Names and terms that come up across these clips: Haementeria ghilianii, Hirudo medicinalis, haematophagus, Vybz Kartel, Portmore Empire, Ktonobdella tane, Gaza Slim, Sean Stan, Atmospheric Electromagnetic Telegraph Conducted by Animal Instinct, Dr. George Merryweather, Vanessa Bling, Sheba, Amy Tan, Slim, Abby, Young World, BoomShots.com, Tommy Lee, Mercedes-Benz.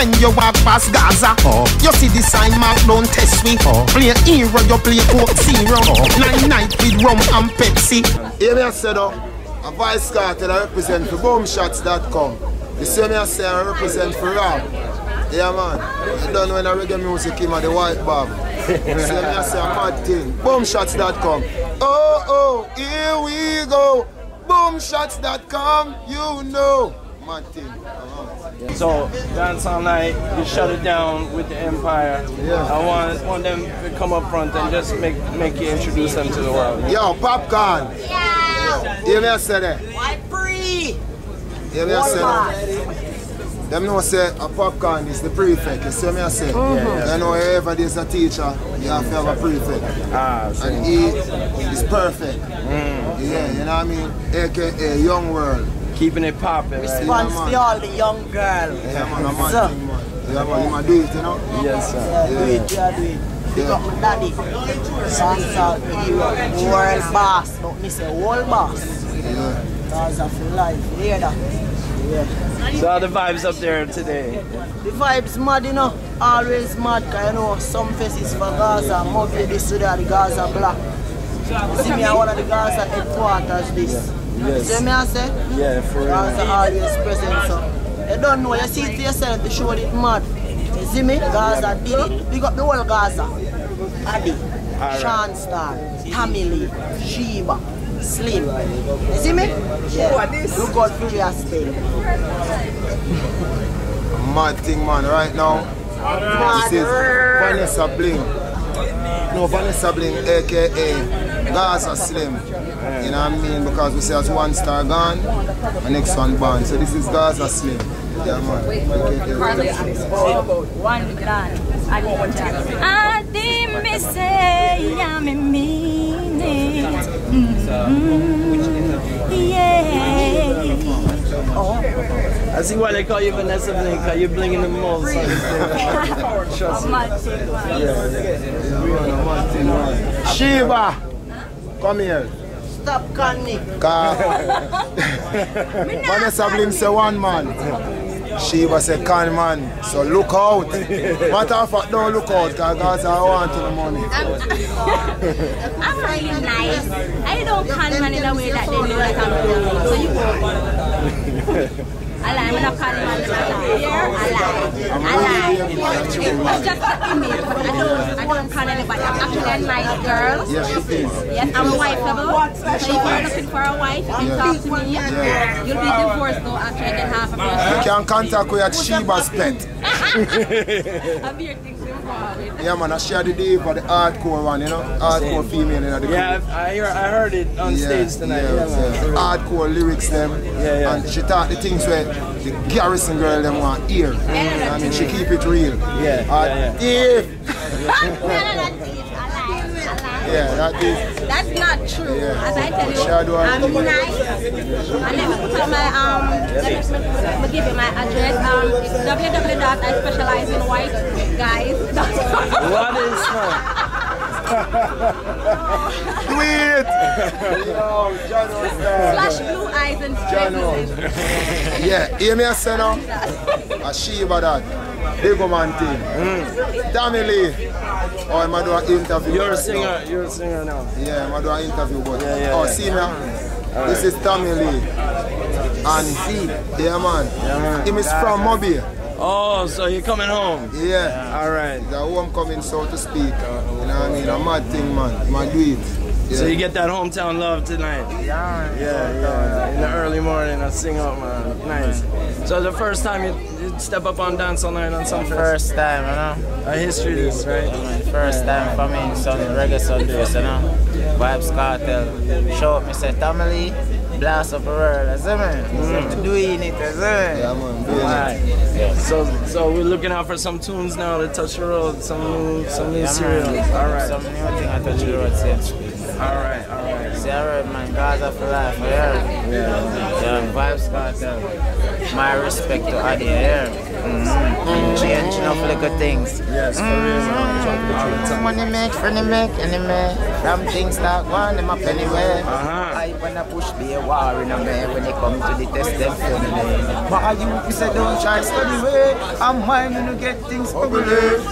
When you walk past Gaza, you see the sign mark, don't test me. Play hero, you play Coke Zero. Night night with rum and Pepsi. Here me I said though, a Vybz Kartel I represent for BoomShots.com. The same I say I represent for rap. Yeah man, you done when I reggae music came at the white bar. The same I say a mad thing. BoomShots.com. Oh, oh, here we go. BoomShots.com, you know. So dance all night, you shut it down with the Empire. Yeah. I want them to come up front and just make you introduce them to the world. Yo, popcorn. Yeah. You ever say that? Why free? You ever say that? Them know say a popcorn is the prefect. You see me I say? I know wherever there's a teacher, you have to have a prefect. And he is perfect. Yeah, you know what I mean? AKA Young World. Keeping it popping. Response to all the young girls. Yeah, man, I'm on thing, man. Yeah, man, you might do it, you know? Yes, sir. Yeah, do it, yeah, do it. Pick up my daddy. Songs out here. World boss. Don't miss a world boss. Yeah. Stars of life. You hear that? Yeah. So how the vibes up there today? The vibes mad, you know? Always mad, because you know, some faces for Gaza. More this today are the Gaza black. You see me at one of the Gaza headquarters this. Yeah. Yes. See me I say? Yeah, for real. Gaza always present, so. You don't know, you see it to yourself, the show it mad. You see me? Gaza did it. Big up the whole Gaza. Abby, Sean Stan, Tommy Lee, Sheba, Slim. You see me? Yeah. Look out for your spell. Mad thing, man, right now. This is Vanessa Bling. No, Vanessa Bling, a.k.a. Gaza Slim, you know what I mean? Because we say as one star gone, and next one born. So this is Gaza Slim. Yeah, man. I think me say I'm in meaning. Yeah. Oh. I see why they call you Vanessa Bling, because you're blinging the most. Trust me. Yeah. Sheba! Come here. Stop calling me. Vanessa Blim say one man. Sheba say con man. So look out. Matter of fact, don't look out because Gaza want the money. I'm really nice. I don't con man in a way that they know that I'm doing. So you go. I lie, I'm not calling man in I don't call anybody. I'm actually a nice girl. Yes, it is. Yes, I'm wifeable. So if you're looking for a wife, you can talk to me. Yeah. You'll be divorced though after I get half of it. You can contact with Sheba's pet. I'm here thinking about it. Yeah, man, I share the day for the hardcore one, you know? Hardcore female in the group. Yeah, I heard it on stage tonight. Yeah, hardcore lyrics them. Yeah, yeah. And she taught the things where the Garrison girl them want to hear. I mean, she keep it real. Yeah, yeah, yeah, that is. That's not true. Yeah. As I tell you, I'm nice. I let me put on my let me give you my address. It's www.ispecializeinwhiteguys.com. What is that? Do it. Yo, Jano / blue eyes and straight. Yeah, hear me a center. A Sheba that. Big man team. Tommy Lee. Oh, I'm going to do an interview. You're a singer. Now. You're a singer now. Yeah, I'm going to do an interview. But see now. Right. This is Tommy Lee. And Z. Yeah, man. He is from Mobile. Oh, so you're coming home? Yeah. All right. The homecoming, so to speak. You know what I mean? A mad thing, man. I'm going to do it. Yeah. So you get that hometown love tonight. Yeah, in the early morning, I sing up, man. Nice. So the first time you step up on dance all night on something. First time, you know. A history this, right? First time for me, some reggae Sundays, you know. Vybz Kartel. Show up, me say, Tommy Lee, blast of the world, that's it, man. Doing it, that's it, man. Yeah, man, doing it. So we're looking out for some tunes now to touch the road, some new serials. All right. Some new thing I touch the road, see. Alright, alright. See, I read my Gaza for life, I heard. Yeah. Vybz Kartel. My respect to Abby, I heard. Changing up little things. Yes, for real. Money make, friendly make, enemy. From things that one, them up anywhere. when I push be a war in a man when they come to the test them for me. Why you say don't try study way? I'm mine when you get things ugly.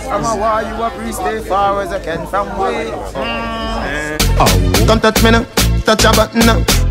I'm a war you a priest stay far as I can from way. Oh, don't touch me now, touch a button now.